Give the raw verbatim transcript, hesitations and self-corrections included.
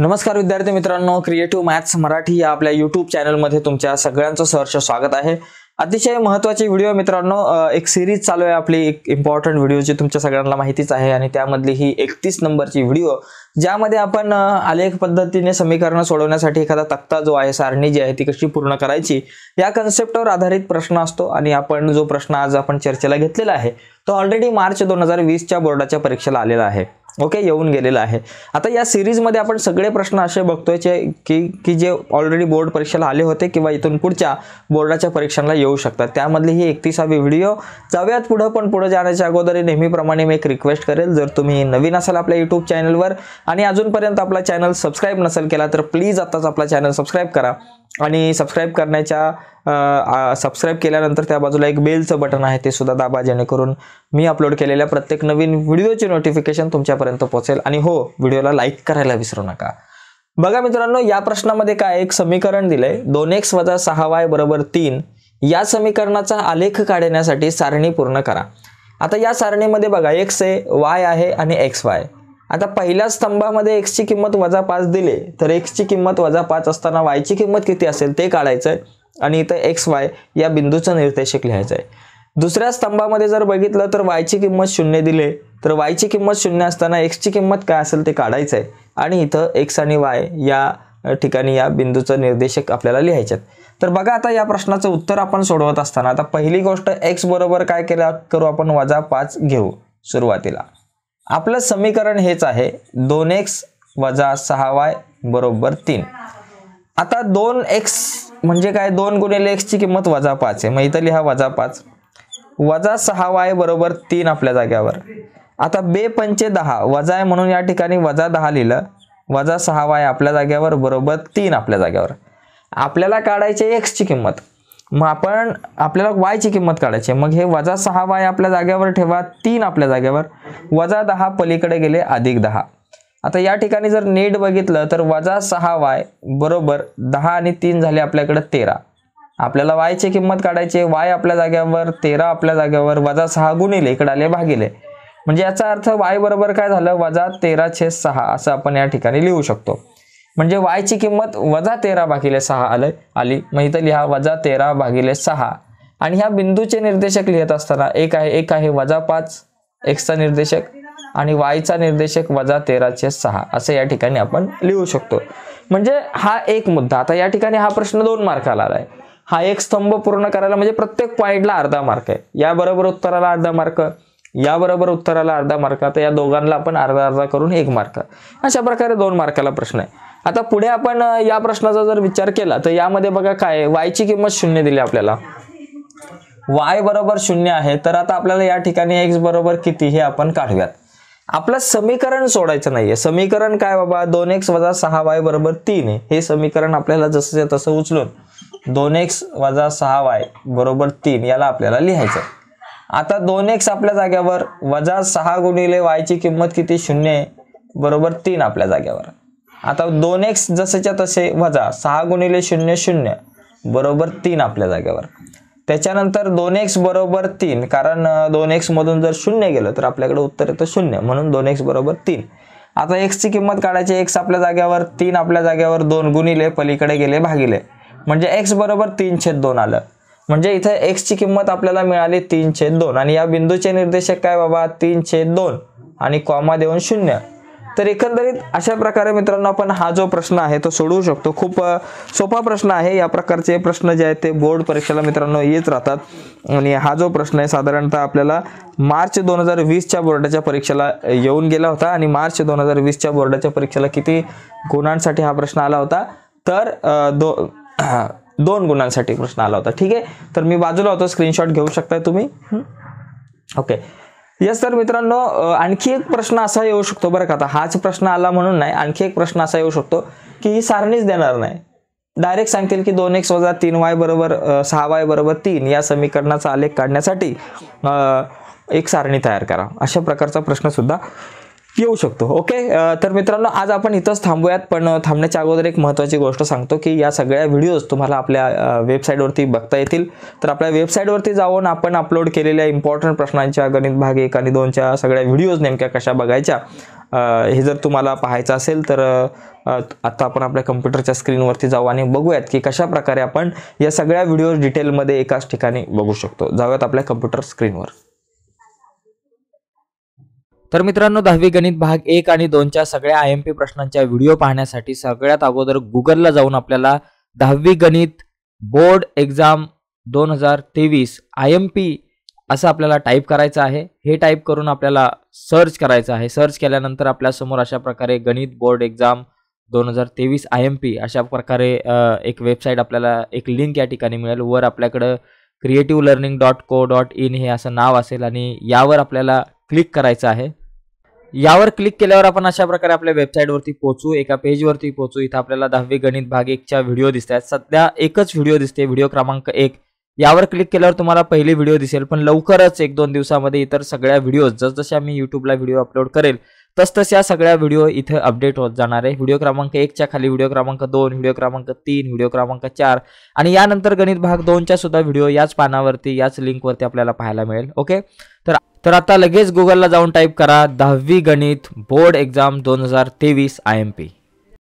नमस्कार विद्यार्थी मित्रांनो, क्रिएटिव मॅथ्स मराठी या आपल्या यूट्यूब चॅनलमध्ये तुमच्या सगळ्यांचं सहर्ष स्वागत आहे। अतिशय महत्त्वाची व्हिडिओ मित्रांनो, एक सीरीज चालू आहे आपली, एक इम्पॉर्टंट व्हिडिओ जी तुमच्या सगळ्यांना माहितीच आहे आणि त्यामधली ही एकतीस नंबरची व्हिडिओ ज्यामध्ये आपण आलेख पद्धतीने समीकरण सोडवण्यासाठी एखादा तक्ता जो आहे, सारणी जी आहे ती कशी पूर्ण करायची या कॉन्सेप्टवर आधारित प्रश्न असतो। आणि आपण जो प्रश्न आज आपण चर्चेला घेतलेला आहे तो ऑलरेडी मार्च दोन हजार वीस च्या बोर्डाच्या परीक्षेला आलेला आहे, ओके, येऊन गेलेला आहे। आता या सीरीज मध्ये आपण सगळे प्रश्न असे बघतोय की की जे ऑलरेडी बोर्ड परीक्षेला आले होते किंवा इथून पुढच्या बोर्डाच्या परीक्षांना येऊ शकतात, त्यामधली ही एकतीसावी व्हिडिओ। जाऊयात पुढे, पण पुढे जाण्याच्या अगोदर नेहमीप्रमाणे मी एक रिक्वेस्ट करेल, जर तुम्ही नवीन असाल आपल्या YouTube चॅनलवर आणि अजूनपर्यंत आपला चॅनल सबस्क्राइब नसेल केला तर प्लीज आताच आपला चॅनल सबस्क्राइब करा आणि सबस्क्राइब करण्याच्या सबस्क्राइब केल्यानंतर त्या बाजूला एक बेलचं बटन आहे ते सुद्धा दाबा, जेणेकरून मी अपलोड केलेल्या प्रत्येक नवीन व्हिडिओची नोटिफिकेशन तुमच्यापर्यंत पोहोचेल। आणि हो, व्हिडिओला लाईक करायला विसरू नका। बघा मित्रांनो, या प्रश्नामध्ये काय एक समीकरण दिलंय दोन एक्स वजा सहा वाय बरोबर तीन, या समीकरणाचा आलेख काढण्यासाठी सारणी पूर्ण करा। आता या सारणीमध्ये बघा x आहे, y आहे आणि xy। आता पहिल्या स्तंभामध्ये x ची किंमत वजा पाच दिले तर x ची किंमत वजा पाच असताना y ची किंमत किती असेल ते काढायचं आहे आणि इथे xy या बिंदूचं निर्देशक लिहायचं आहे। दुसऱ्या स्तंभामध्ये जर बघितलं तर y ची किंमत शून्य दिले तर y ची किंमत शून्य असताना x ची किंमत काय असेल ते काढायचं आहे आणि इथे x आणि y या ठिकाणी या बिंदूचं निर्देशक आपल्याला लिहायचं आहे। तर बघा, आता या प्रश्नाचं उत्तर आपण सोडवत असताना आता पहिली गोष्ट x बरोबर काय केला करू आपण वजा पाच घेऊ। सुरुवातीला आपलं समीकरण हेच आहे दोन एक्स वजा सहा वाय बरोबर तीन। आता दोन एक्स म्हणजे काय, दोन गुणिले एक्स ची किंमत वजा पाच आहे, मग इथे लिहा वजा पाच वजा सहा वाय बरोबर तीन आपल्या जागेवर। आता बे पंचे दहा, वजा आहे म्हणून या ठिकाणी वजा दहा लिहिलं, वजा सहा वाय आपल्या जागेवर बरोबर तीन आपल्या जागेवर। आपल्याला काढायचे एक्स ची किंमत, मग आपण आपल्याला वाय ची किंमत काढायची, मग हे वजा सहा वाय आपल्या जागेवर ठेवा, तीन आपल्या जागेवर, वजा दहा पलीकडे गेले अधिक दहा। आता या ठिकाणी जर नीट बघितलं तर वजा सहा वाय बरोबर दहा आणि तीन झाले आपल्याकडे तेरा। आपल्याला वाय ची किंमत काढायची, वाय आपल्या जागेवर, तेरा आपल्या जागेवर, वजा सहा गुणिले इकडे आले भागिले, म्हणजे याचा अर्थ वाय बरोबर काय झालं वजा तेरा छेद सहा असं आपण या ठिकाणी लिहू शकतो। म्हणजे y ची किंमत वजा तेरा भागिले सहा आले आली, मग इथे लिहा वजा तेरा भागिले सहा। आणि ह्या बिंदूचे निर्देशक लिहित असताना एक आहे एक आहे वजा पाच एक्सचा निर्देशक आणि वायचा निर्देशक वजा तेरा छेद सहा असे या ठिकाणी आपण लिहू शकतो। म्हणजे हा एक मुद्दा। आता या ठिकाणी हा प्रश्न दोन मार्काला आलाय, हा एक स्तंभ पूर्ण करायला म्हणजे प्रत्येक पॉईंटला अर्धा मार्क आहे, याबरोबर उत्तराला अर्धा मार्क, याबरोबर उत्तराला अर्धा मार्क, तर या दोघांना आपण अर्धा अर्धा करून एक मार्क, अशा प्रकारे दोन मार्काला प्रश्न आहे। आता पुढे आपण या प्रश्नाचा जर विचार केला तर यामध्ये बघा काय, y ची किंमत शून्य दिली आपल्याला, y बरोबर शून्य आहे, तर आता आपल्याला या ठिकाणी x बरोबर किती हे आपण काढूयात। आपलं समीकरण सोडायचं नाहीये, समीकरण काय बाबा दोन एक्स वजा सहा वाय बरोबर तीन आहे, हे समीकरण आपल्याला जसं तसं उचलून दोन एक्स वजा सहा वाय बरोबर तीन याला आपल्याला लिहायचं। आता दोन एक्स आपल्या जागेवर, वजा सहा गुणिले y ची किंमत किती शून्य आहे बरोबर तीन आपल्या जागेवर। आता दोन एक्स जसेच्या तसे वजा सहा गुणिले शून्य शून्य बरोबर तीन आपल्या जागेवर। त्याच्यानंतर दोन एक्स बरोबर तीन, कारण दोन एक्स मधून जर शून्य गेलं तर आपल्याकडे उत्तर येतं शून्य, म्हणून दोन एक्स बरोबर तीन। आता एक्सची किंमत काढायची, एक्स आपल्या जागेवर, तीन आपल्या जागेवर, दोन गुणिले पलीकडे गेले भागिले, म्हणजे एक्स बरोबर तीन छेद दोन आलं। म्हणजे इथे एक्सची किंमत आपल्याला मिळाली तीन छेद दोन आणि या बिंदूचे निर्देशक काय बाबा तीन छेद दोन आणि कॉमा देऊन शून्य। तर एकंदरीत अशा प्रकारे मित्रांनो आपण हा जो प्रश्न आहे तो सोडवू शकतो। खूप सोपा प्रश्न आहे, या प्रकारचे प्रश्न जे आहेत ते बोर्ड परीक्षेला मित्रांनो येत राहतात आणि हा जो प्रश्न आहे साधारणतः आपल्याला मार्च दोन हजार वीसच्या बोर्डाच्या परीक्षेला येऊन गेला होता आणि मार्च दोन हजार वीसच्या बोर्डाच्या परीक्षेला किती गुणांसाठी हा प्रश्न आला होता तर दो दोन गुणांसाठी प्रश्न आला होता, ठीक आहे। तर मी बाजूला होतो, स्क्रीनशॉट घेऊ शकताय तुम्ही, ओके, यस। तर मित्रांनो आणखी एक प्रश्न असा येऊ शकतो बरं का, आता हाच प्रश्न आला म्हणून नाही, आणखी एक प्रश्न असा येऊ शकतो की ही सारणीच देणार नाही, डायरेक्ट सांगतील की दोन एक्स वजा तीन वाय बरोबर सहा वाय बरोबर तीन या समीकरणाचा आलेख काढण्यासाठी एक सारणी तयार करा, अशा प्रकारचा प्रश्न सुद्धा येऊ शकतो, ओके। तर मित्रांनो आज आपण इथंच थांबूयात, पण थांबण्याच्या अगोदर एक महत्त्वाची गोष्ट सांगतो की या सगळ्या व्हिडिओज तुम्हाला आपल्या वेबसाईटवरती बघता येतील। तर आपल्या वेबसाईटवरती जाऊन आपण अपलोड केलेल्या इम्पॉर्टंट प्रश्नांच्या गणित भाग एक आणि दोनच्या सगळ्या व्हिडिओज नेमक्या कशा बघायच्या हे जर तुम्हाला पाहायचं असेल तर आता आपण आपल्या कम्प्युटरच्या स्क्रीनवरती जाऊ आणि बघूयात की कशा प्रकारे आपण या सगळ्या व्हिडिओज डिटेलमध्ये एकाच ठिकाणी बघू शकतो। जाऊयात आपल्या कम्प्युटर स्क्रीनवर। तर मित्रांनो, दहावी गणित भाग एक आणि दोन च्या सगळ्या आय एम पी प्रश्नांच्या व्हिडिओ पाहण्यासाठी सगळ्यात अगोदर गुगलला जाऊन आपल्याला दहावी गणित बोर्ड एक्झाम दोन हजार तेवीस आय एम पी असं आपल्याला टाईप करायचं आहे। हे टाईप करून आपल्याला सर्च करायचं आहे। सर्च केल्यानंतर आपल्यासमोर अशा प्रकारे गणित बोर्ड एक्झाम दोन हजार तेवीस आय एम पी अशा प्रकारे एक वेबसाईट आपल्याला एक लिंक या ठिकाणी मिळेल। वर आपल्याकडं creative learning dot co dot in हे असं नाव असेल आणि यावर आपल्याला क्लिक करायचं आहे। यावर क्लिक केल्यावर आपण अशा प्रकारे आपल्या वेबसाईटवरती पोहोचू, एका पेजवरती पोहोचू। इथं आपल्याला दहावी गणित भाग एकच्या व्हिडिओ दिसतात। सध्या एकच व्हिडिओ दिसते, व्हिडिओ क्रमांक एक। यावर क्लिक केल्यावर तुम्हाला पहिली व्हिडिओ दिसेल, पण लवकरच एक दोन दिवसांमध्ये इतर सगळ्या व्हिडिओज जसजशा मी यूट्यूबला व्हिडिओ अपलोड करेल तसतशा सगळ्या व्हिडिओ इथे अपडेट होत जाणार आहे। व्हिडिओ क्रमांक एक च्या खाली व्हिडिओ क्रमांक दोन, व्हिडिओ क्रमांक तीन, व्हिडिओ क्रमांक चार आणि यानंतर गणित भाग दोन च्या सुद्धा व्हिडिओ याच पानावरती याच लिंकवरती आपल्याला पाहायला मिळेल। ओके, तर तर आता लगेच गुगलला जाऊन टाईप करा दहावी गणित बोर्ड एक्झाम दोन हजार तेवीस आय एम पी।